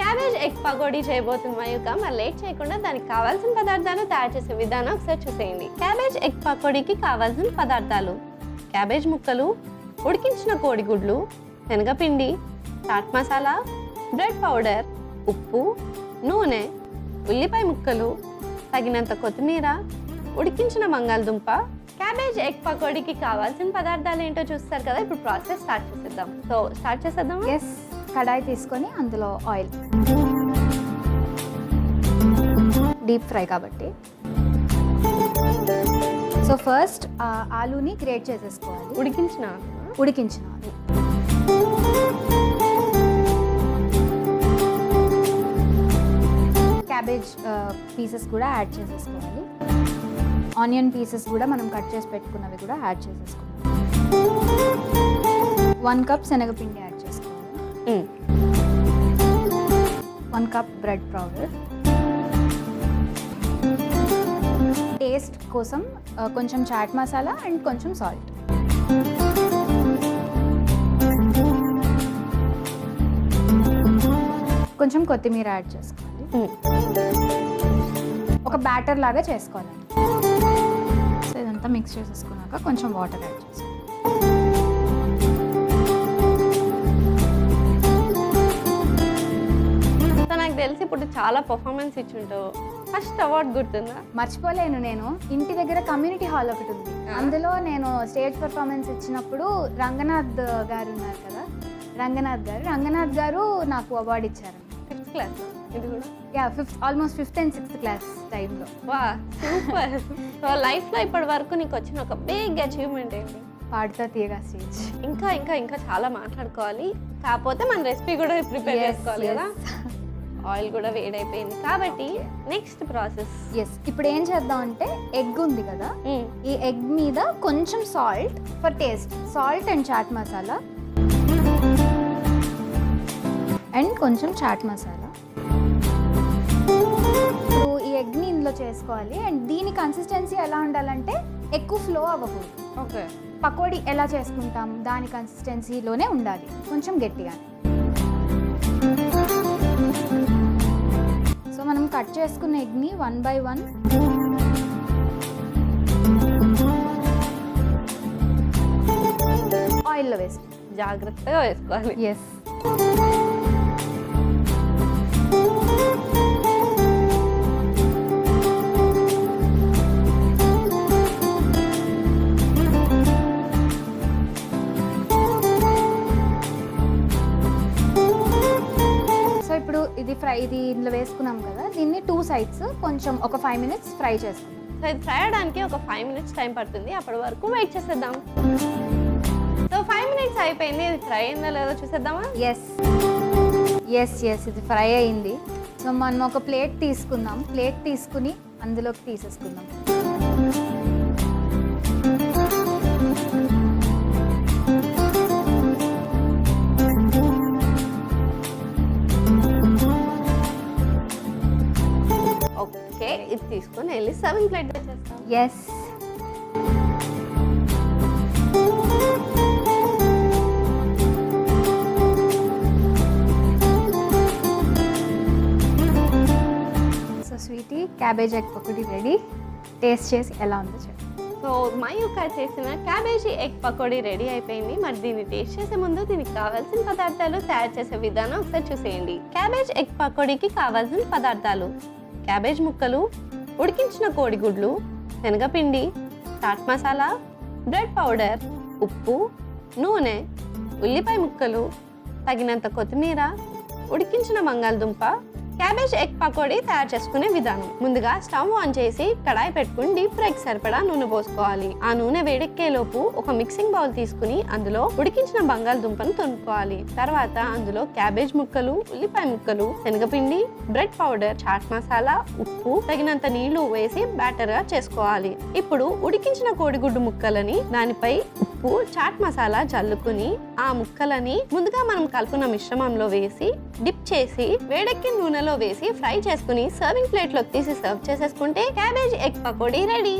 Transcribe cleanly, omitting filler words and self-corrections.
Cabbage egg pakodi చేయబోతున్నాను comma late చేయకుండా దానికి కావాల్సిన పదార్థాలను తయారు చేసే విధానం ఒకసారి చూసేయండి। క్యాబేజ్ ఎగ్ పకోడీకి కావాల్సిన పదార్థాలు క్యాబేజ్ ముక్కలు, ఉడికించిన కోడిగుడ్లు, శనగపిండి, చాట్ మసాలా, బ్రెడ్ పౌడర్, ఉప్పు, నూనె, ఉల్లిపాయ ముక్కలు, తగినంత కొత్తిమీర, ఉడికించిన బంగాళదుంప। క్యాబేజ్ ఎగ్ పకోడీకి కావాల్సిన పదార్థాలు ఏంటో చూస్తారు కదా, ఇప్పుడు ప్రాసెస్ స్టార్ట్ చేద్దాం। సో స్టార్ట్ చేద్దామా? yes కడాయి తీసుకొని అందులో ఆయిల్, డీప్ ఫ్రై కాబట్టి సో ఫస్ట్ ఆలూని గ్రేట్ చేసేసుకోవాలి। ఉడికించిన ఆలు క్యాబేజ్ పీసెస్ కూడా యాడ్ చేసేసుకోవాలి। ఆనియన్ పీసెస్ కూడా మనం కట్ చేసి పెట్టుకున్నవి కూడా యాడ్ చేసేసుకోవాలి। 1 కప్ శనగపిండి యాడ్ చేసుకోవాలి। 1 కప్ బ్రెడ్ పౌడర్, టేస్ట్ కోసం కొంచెం చాట్ మసాలా అండ్ కొంచెం సాల్ట్। కొంచెం కొత్తిమీర యాడ్ చేసుకోవాలి। ఒక బ్యాటర్ లాగా చేసుకోవాలి। సో ఇదంతా మిక్స్ చేసేసుకున్నాక కొంచెం వాటర్ యాడ్ చేసుకోవాలి। నాకు తెలిసి ఇప్పుడు చాలా పర్ఫార్మెన్స్ ఇచ్చుంటావు, ఫస్ట్ అవార్డు గుర్తుందా? మర్చిపోలేను నేను। ఇంటి దగ్గర కమ్యూనిటీ హాల్ ఒకటి ఉంది, అందులో నేను స్టేజ్ పర్ఫార్మెన్స్ ఇచ్చినప్పుడు రంగనాథ్ గారు ఉన్నారు కదా, రంగనాథ్ గారు నాకు అవార్డు ఇచ్చారు। 5th క్లాస్ ఇది కూడా yeah 5th almost 5th and 6th class time లో। వా సూపర్। సో లైఫ్ లో ఇప్పటి వరకు నీకు వచ్చిన ఒక బిగ్ అచీవ్మెంట్ ఏంటి? పాడుతా తీయగా స్టేజ్। ఇంకా ఇంకా ఇంకా చాలా మాట్లాడుకోవాలి, కాకపోతే మన రెసిపీ కూడా ప్రిపేర్ చేసుకోవాలి కదా। ఆయిల్ కూడా వేడైపోయింది కాబట్టి నెక్స్ట్ ప్రాసెస్ ఇప్పుడు ఏం చేద్దాం అంటే, ఎగ్ ఉంది కదా, ఈ ఎగ్ మీద కొంచెం salt for taste, salt and chaat masala ఇప్పుడు ఈ ఎగ్ని ఇందులో చేసుకోవాలి। అండ్ దీని కన్సిస్టెన్సీ ఎలా ఉండాలంటే ఎక్కువ ఫ్లో అవ్వకూడదు। ఓకే, పకోడీ ఎలా చేసుకుంటాం దాని కన్సిస్టెన్సీలోనే ఉండాలి, కొంచెం గట్టిగా। సో మనం కట్ చేసుకున్న ఎగ్ని 1 by 1 ఆయిల్లో వేసుకోవాలి, జాగ్రత్తగా వేసుకోవాలి। ఎస్, ఇది ఫ్రై, ఇది ఇందులో వేసుకున్నాం కదా, దీన్ని 2 sides కొంచెం ఒక 5 minutes ఫ్రై చేసుకుందాం। సో ఇది ఫ్రై అవ్వడానికి ఒక 5 minutes టైం పడుతుంది, అప్పటి వరకు వెయిట్ చేసేద్దాం। సో 5 minutes అయిపోయింది, ఇది ఫ్రై అయిందో లేదో చూసేద్దామా? ఎస్ ఇది ఫ్రై అయింది। సో మనం ఒక ప్లేట్ తీసుకుందాం, ప్లేట్ తీసుకుని అందులోకి తీసేసుకుందాం। ఇది తీసుకొని వెళ్ళి సర్వింగ్ ప్లేట్ చేస్తాం। Yes, so Sweety cabbage egg pakodi ready, taste చేసి ఎలా ఉందో చెప్పండి। సో మయూక చేసిన క్యాబేజీ ఎగ్ పకోడీ రెడీ అయిపోయింది। మరి దీన్ని టేస్ట్ చేసే ముందు దీనికి కావాల్సిన పదార్థాలు తయారు చేసే విధానం ఒకసారి చూసేయండి। క్యాబేజ్ ఎగ్ పకోడీకి కావాల్సిన పదార్థాలు క్యాబేజ్ ముక్కలు, ఉడికించిన కోడిగుడ్లు, శనగపిండి, చాట్ మసాలా, బ్రెడ్ పౌడర్, ఉప్పు, నూనె, ఉల్లిపాయ ముక్కలు, తగినంత కొత్తిమీర, ఉడికించిన బంగాళదుంప। క్యాబేజ్ ఎగ్ పకోడీ తయారు చేసుకునే విధానం, ముందుగా స్టవ్ ఆన్ చేసి కడాయి పెట్టుకుని డీప్ ఫ్రైకి సరిపడా నూనె పోసుకోవాలి। ఆ నూనె వేడెక్కేలోపు ఒక మిక్సింగ్ బౌల్ తీసుకుని అందులో ఉడికించిన బంగాళదుంపను తొనుక్కోవాలి। తర్వాత అందులో క్యాబేజ్ ముక్కలు, ఉల్లిపాయ ముక్కలు, శనగపిండి, బ్రెడ్ పౌడర్, చాట్ మసాలా, ఉప్పు, తగినంత నీళ్లు వేసి బ్యాటర్ గా చేసుకోవాలి। ఇప్పుడు ఉడికించిన కోడిగుడ్డు ముక్కలని దానిపై ఉప్పు, చాట్ మసాలా జల్లుకుని ఆ ముక్కలని ముందుగా మనం కలుపుకున్న మిశ్రమంలో వేసి డిప్ చేసి వేడెక్కిన నూనెలో వేసి ఫ్రై చేసుకుని సర్వింగ్ ప్లేట్ లోకి తీసి సర్వ్ చేసేసుకుంటే క్యాబేజ్ ఎగ్ పకోడీ రెడీ।